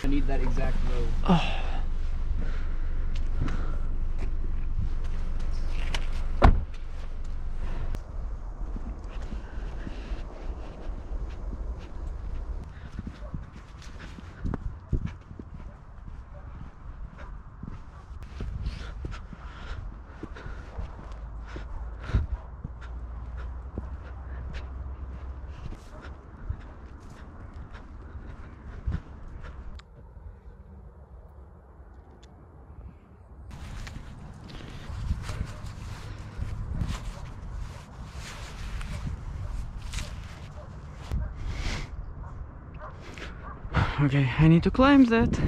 I need that exact road. Oh. Okay, I need to climb that.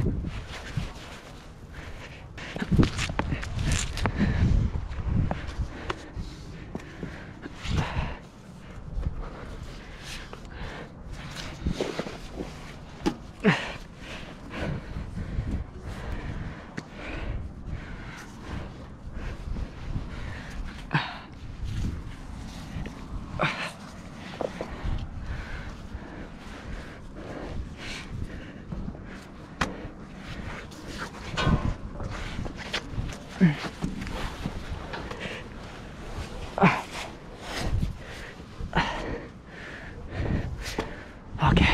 Okay,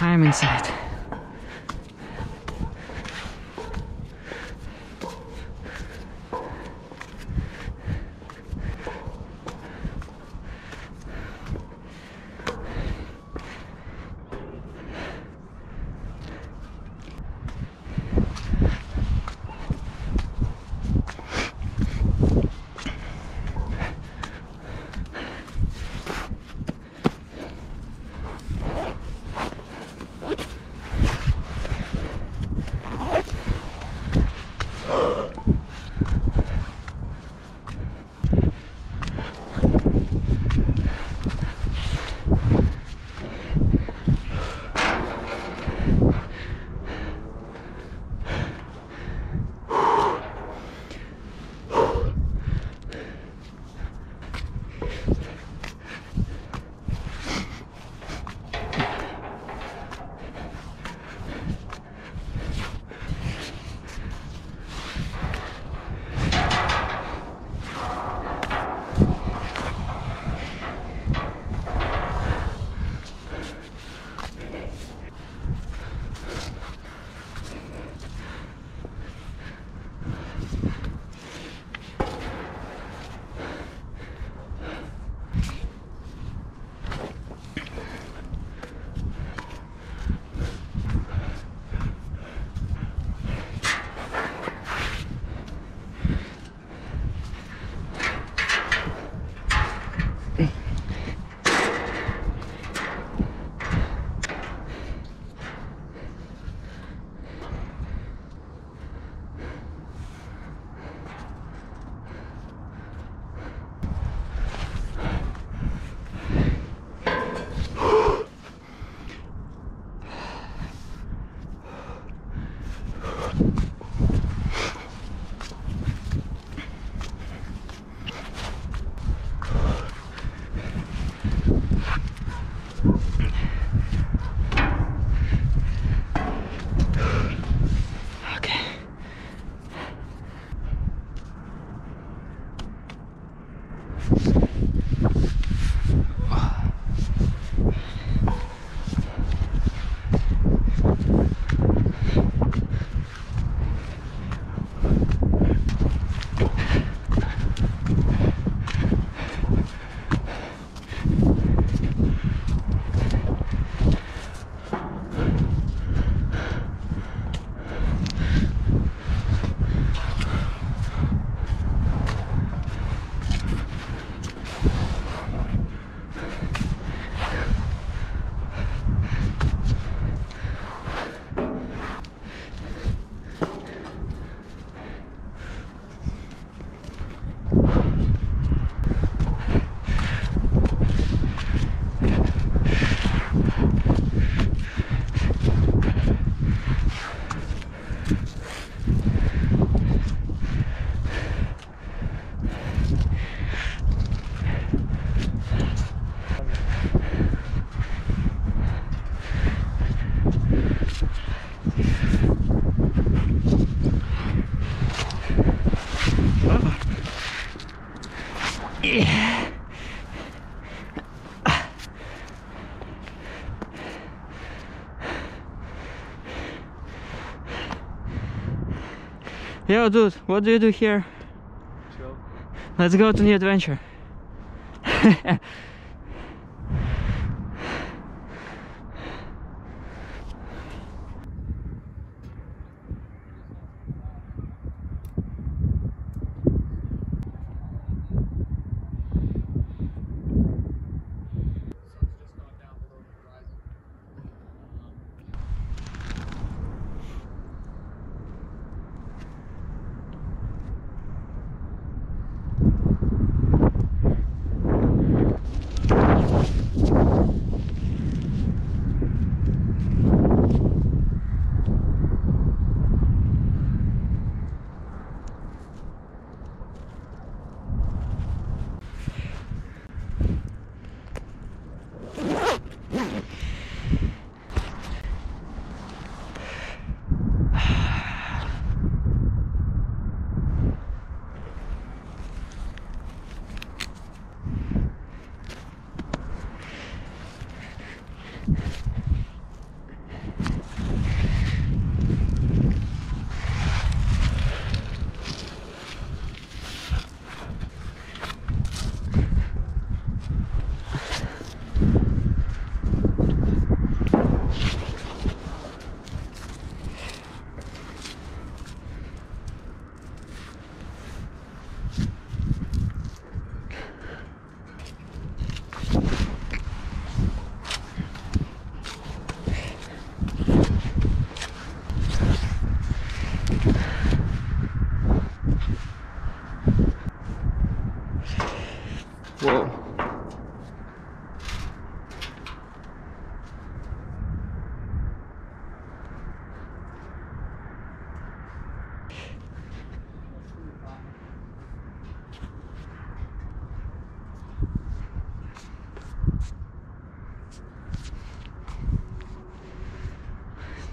I'm inside. Yo dude, what do you do here? Chill. Let's go to new adventure. Whoa.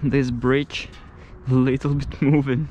This bridge a little bit moving.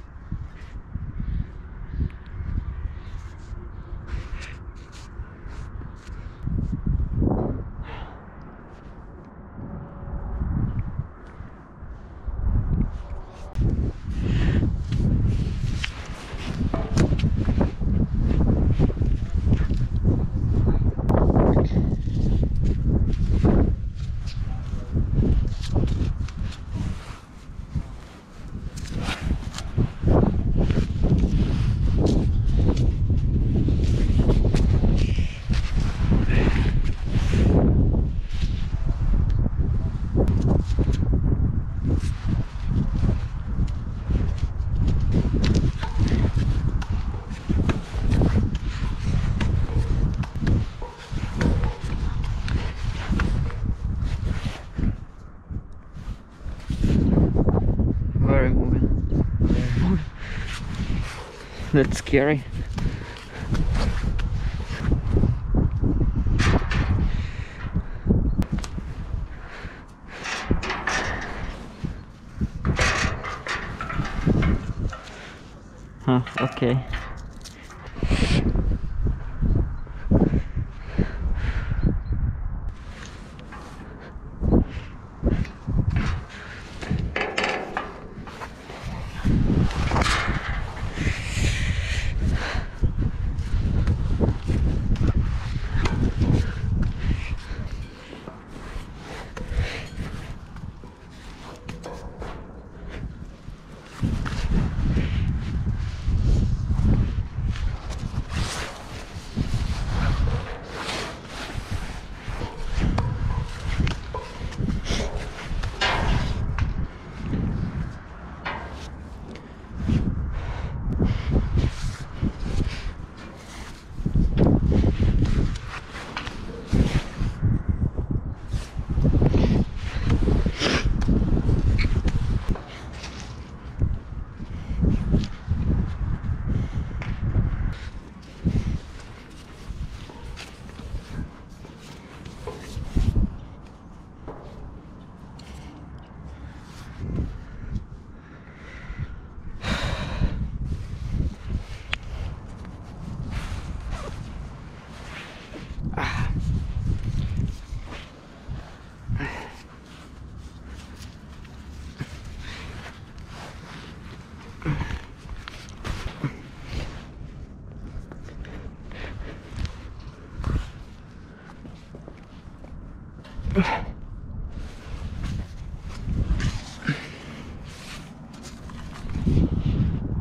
That's scary. Huh, okay.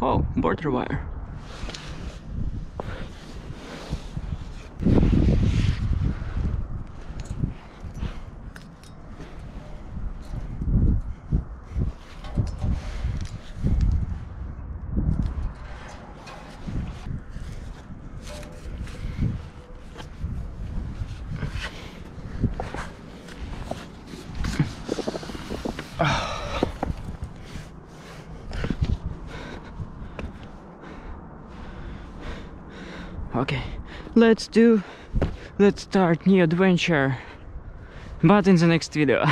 Oh, border wire. Okay, let's start new adventure, but in the next video.